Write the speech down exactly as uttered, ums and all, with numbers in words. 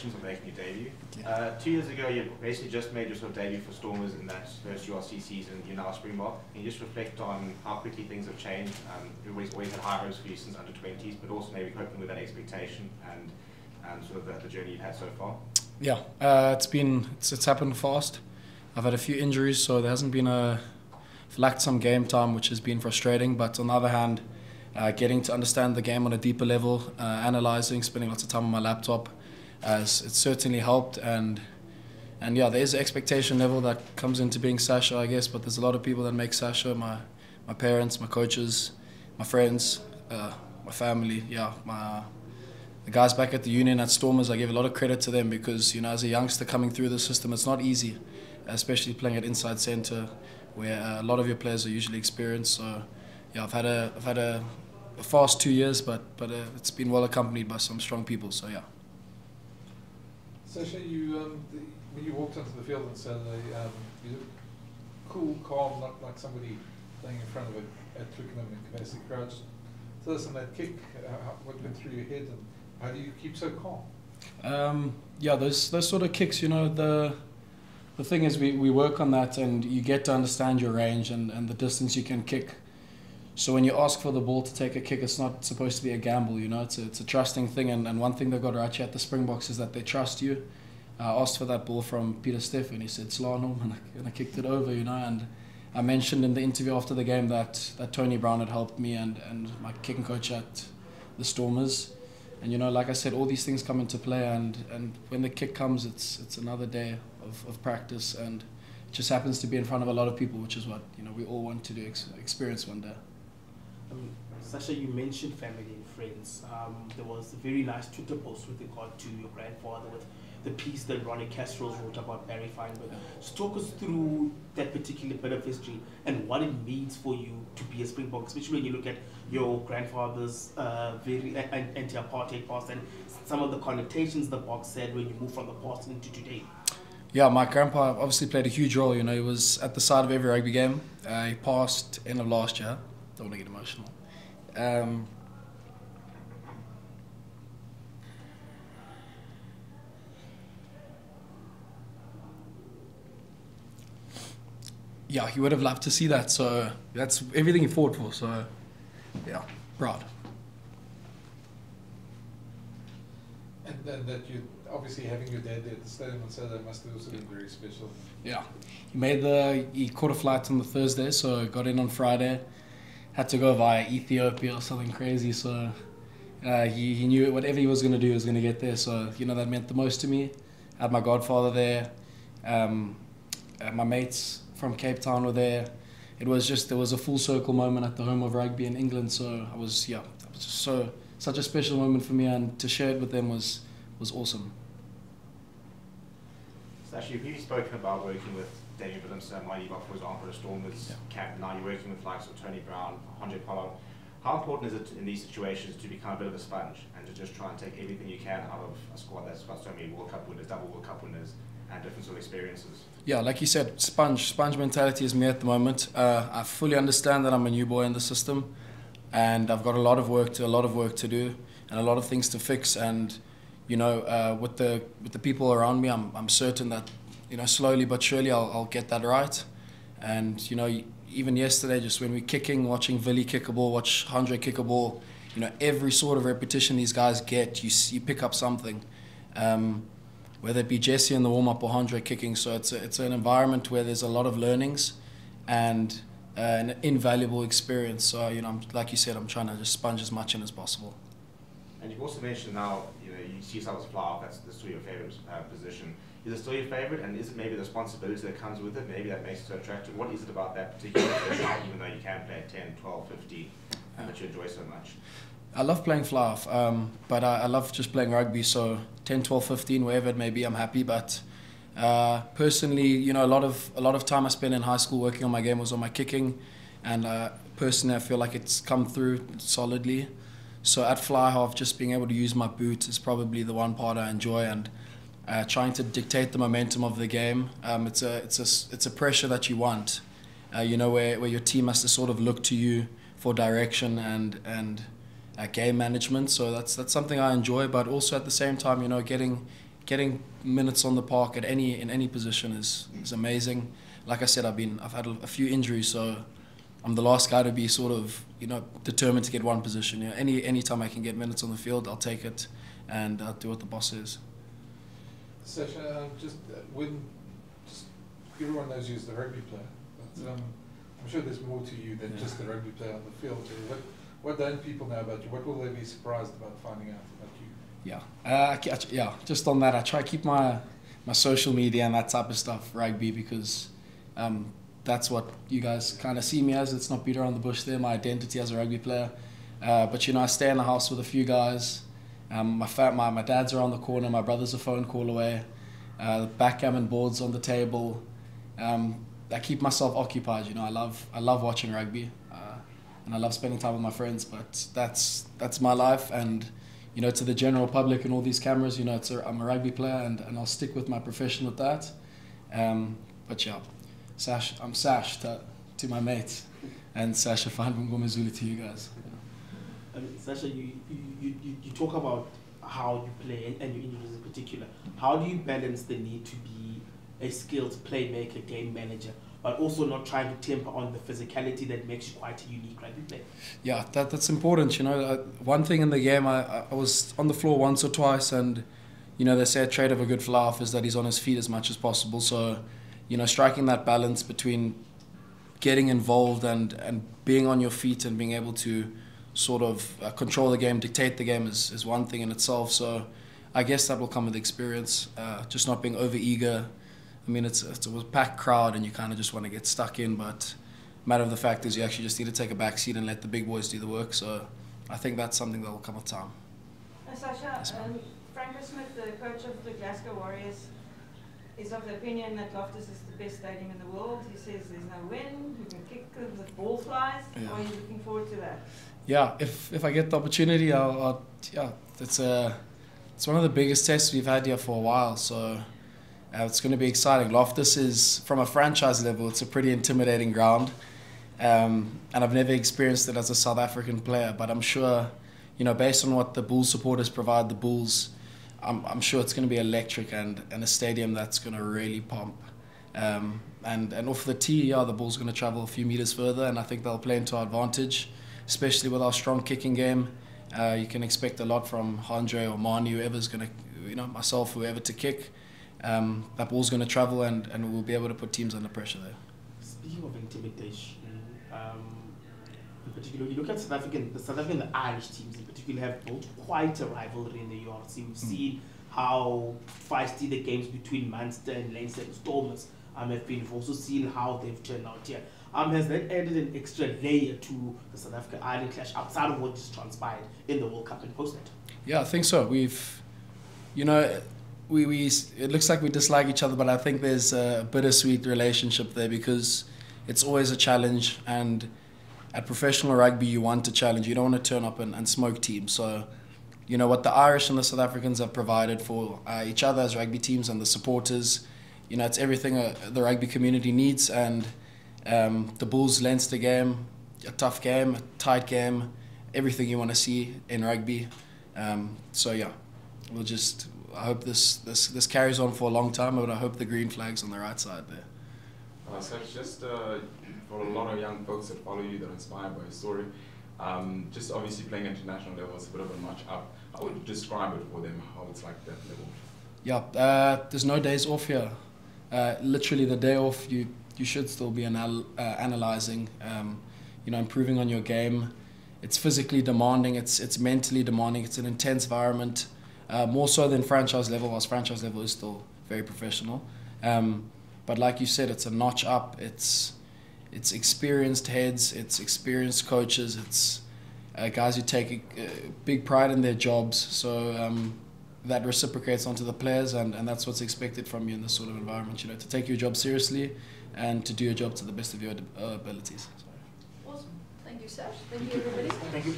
congratulations on making your debut. Uh, two years ago, you basically just made your sort of debut for Stormers in that first U R C season. You're now a Springbok. Can you just reflect on how quickly things have changed? Um, everybody's always had high hopes for you since under twenties, but also maybe coping with that expectation and, and sort of the, the journey you've had so far. Yeah, uh, it's been it's, it's happened fast. I've had a few injuries, so there hasn't been a I've lacked some game time, which has been frustrating. But on the other hand, Uh, getting to understand the game on a deeper level, uh, analysing, spending lots of time on my laptop, uh, it's, it's certainly helped. And and yeah, there is an expectation level that comes into being Sasha, I guess, but there's a lot of people that make Sasha, my my parents, my coaches, my friends, uh, my family, yeah, my the guys back at the union at Stormers. I give a lot of credit to them because, you know, as a youngster coming through the system, it's not easy, especially playing at inside centre where uh, a lot of your players are usually experienced. So yeah, I've had a I've had a A fast two years, but but uh, it's been well accompanied by some strong people. So yeah. Sasha, you um, the, when you walked onto the field on Saturday, um, you looked cool, calm, not like somebody playing in front of a, a Twickenham and Kumasi crowd. Tell us on that kick, uh, what went through your head, and how do you keep so calm? Um, yeah, those those sort of kicks, you know, the the thing is we we work on that, and you get to understand your range and and the distance you can kick. So when you ask for the ball to take a kick, it's not supposed to be a gamble, you know, it's a, it's a trusting thing. And, and one thing they've got right here at the Springboks is that they trust you. I asked for that ball from Peter Steff and he said, "Sla Norm," and I, and I kicked it over, you know. And I mentioned in the interview after the game that, that Tony Brown had helped me and, and my kicking coach at the Stormers. And, you know, like I said, all these things come into play. And, and when the kick comes, it's, it's another day of, of practice. And it just happens to be in front of a lot of people, which is what, you know, we all want to do, ex experience one day. Um, Sasha, you mentioned family and friends. Um, there was a very nice Twitter post with regard to your grandfather with the piece that Ronnie Castro wrote about Barry Feinberg. So talk us through that particular bit of history and what it means for you to be a Springbok, especially when you look at your grandfather's uh, very uh, anti-apartheid past and some of the connotations the box said when you move from the past into today. Yeah, my grandpa obviously played a huge role. You know, he was at the side of every rugby game. Uh, he passed end of last year. Don't want to get emotional. Um, yeah, he would have loved to see that. So that's everything he fought for. So yeah, proud. And then that you obviously having your dad there at the stadium on Saturday must have also been very special. Yeah, he made the he caught a flight on the Thursday, so got in on Friday. Had to go via Ethiopia or something crazy, so uh, he, he knew whatever he was going to do, he was going to get there. So, you know, that meant the most to me. I had my godfather there. Um, my mates from Cape Town were there. It was just, there was a full circle moment at the home of rugby in England. So I was, yeah, it was just so, such a special moment for me, and to share it with them was, was awesome. Sasha, you've really spoken about working with David Williamson and Marnie, for example, the Stormers camp. Now you're working with likes of Tony Brown, Andre Pollard. How important is it in these situations to become a bit of a sponge and to just try and take everything you can out of a squad that's got so many World Cup winners, double World Cup winners, and different sort of experiences? Yeah, like you said, sponge. Sponge mentality is me at the moment. Uh, I fully understand that I'm a new boy in the system, and I've got a lot of work to a lot of work to do, and a lot of things to fix. And you know, uh, with the with the people around me, I'm I'm certain that, you know, slowly but surely I'll, I'll get that right. And, you know, even yesterday, just when we were kicking, watching Vili kick a ball, watch Handre kick a ball, you know, every sort of repetition these guys get, you, you pick up something. Um, whether it be Jesse in the warm-up or Handre kicking. So it's, a, it's an environment where there's a lot of learnings and uh, an invaluable experience. So, you know, I'm, like you said, I'm trying to just sponge as much in as possible. And you've also mentioned now, you know, you see yourself as fly-off, that's, that's still your favourite uh, position. Is it still your favourite, and is it maybe the responsibility that comes with it, maybe that makes it so attractive? What is it about that particular position, even though you can play at ten, twelve, fifteen, and that you enjoy so much? I love playing fly-off, um, but I, I love just playing rugby, so ten, twelve, fifteen, wherever it may be, I'm happy. But uh, personally, you know, a lot of a lot of time I spent in high school working on my game was on my kicking, and uh, personally I feel like it's come through solidly. So at fly half, just being able to use my boot is probably the one part I enjoy, and uh, trying to dictate the momentum of the game. Um, it's a it's a it's a pressure that you want, uh, you know, where where your team has to sort of look to you for direction and and uh, game management. So that's that's something I enjoy, but also at the same time, you know, getting getting minutes on the park at any in any position is is amazing. Like I said, I've been I've had a few injuries, so I'm the last guy to be sort of you know determined to get one position. You know, any any time I can get minutes on the field, I'll take it, and I'll do what the boss says. Sasha, um, just uh, when just, everyone knows you as the rugby player, but um, I'm sure there's more to you than yeah. just the rugby player on the field. What what don't people know about you? What will they be surprised about finding out about you? Yeah, uh, yeah. Just on that, I try to keep my my social media and that type of stuff rugby because um, that's what you guys kind of see me as. It's not beat around the bush there. My identity as a rugby player, uh, but you know, I stay in the house with a few guys. Um, my, fat, my my dad's around the corner. My brother's a phone call away. Uh, the backgammon board's on the table. Um, I keep myself occupied. You know, I love I love watching rugby, uh, and I love spending time with my friends. But that's that's my life. And you know, to the general public and all these cameras, you know, it's a, I'm a rugby player, and, and I'll stick with my profession with that. Um, but yeah, Sash, I'm Sash to, to my mates, and Sasha Feinberg-Mngomezulu to you guys. Yeah. Um, Sasha, you, you, you, you talk about how you play and your injuries in particular. How do you balance the need to be a skilled playmaker, game manager, but also not trying to temper on the physicality that makes you quite a unique rugby player? Yeah, that, that's important, you know. Uh, one thing in the game, I, I was on the floor once or twice and, you know, they say a trait of a good fly-off is that he's on his feet as much as possible. So, you know, striking that balance between getting involved and, and being on your feet and being able to sort of uh, control the game, dictate the game is, is one thing in itself. So I guess that will come with experience, uh, just not being over-eager. I mean, it's, it's a packed crowd and you kind of just want to get stuck in, but matter of the fact is you actually just need to take a back seat and let the big boys do the work. So I think that's something that will come with time. Uh, Sasha, um, Frank Smith, the coach of the Glasgow Warriors, is of the opinion that Loftus is the best stadium in the world. He says there's no wind, you can kick the ball flies. Yeah. Are you looking forward to that? Yeah, if, if I get the opportunity, I'll, I'll, yeah, it's, a, it's one of the biggest tests we've had here for a while. So. Uh, it's going to be exciting. Loftus is, from a franchise level, it's a pretty intimidating ground. Um, and I've never experienced it as a South African player, but I'm sure, you know, based on what the Bulls supporters provide, the Bulls, I'm, I'm sure it's going to be electric and, and a stadium that's going to really pump. Um, and, and off the tee, yeah, the Bulls are going to travel a few metres further, and I think they'll play into our advantage, especially with our strong kicking game. Uh, you can expect a lot from Handre or Marnie, whoever's going to, you know, myself, whoever to kick. Um, that ball's going to travel and, and we'll be able to put teams under pressure there. Speaking of intimidation, um, in particular, you look at South African, the South African and the Irish teams in particular have built quite a rivalry in the U R C. We've mm. seen how feisty the games between Munster and Leinster and Stormers um, have been. We've also seen how they've turned out here. Um, has that added an extra layer to the South Africa-Ireland clash outside of what just transpired in the World Cup and post it? Yeah, I think so. We've, you know... We, we, it looks like we dislike each other, but I think there's a bittersweet relationship there because it's always a challenge, and at professional rugby you want to challenge. You don't want to turn up and, and smoke teams. So, you know, what the Irish and the South Africans have provided for uh, each other as rugby teams and the supporters, you know, it's everything uh, the rugby community needs. And um, the Bulls Leinster game, a tough game, a tight game, everything you want to see in rugby. Um, so, yeah, we'll just... I hope this, this, this carries on for a long time, but I hope the green flag's on the right side there. Uh, so it's just uh, for a lot of young folks that follow you, that are inspired by your story, um, just obviously playing international level is a bit of a notch up. I would describe it for them, how it's like that level. Yeah, uh, there's no days off here. Uh, literally the day off, you, you should still be anal uh, analysing, um, you know, improving on your game. It's physically demanding, it's, it's mentally demanding, it's an intense environment. Uh, more so than franchise level, whilst franchise level is still very professional. Um, but like you said, it's a notch up. It's it's experienced heads, it's experienced coaches, it's uh, guys who take a, a big pride in their jobs. So um, that reciprocates onto the players, and, and that's what's expected from you in this sort of environment, you know, to take your job seriously and to do your job to the best of your abilities. So. Awesome. Thank you, Sash. Thank you, everybody. Thank you.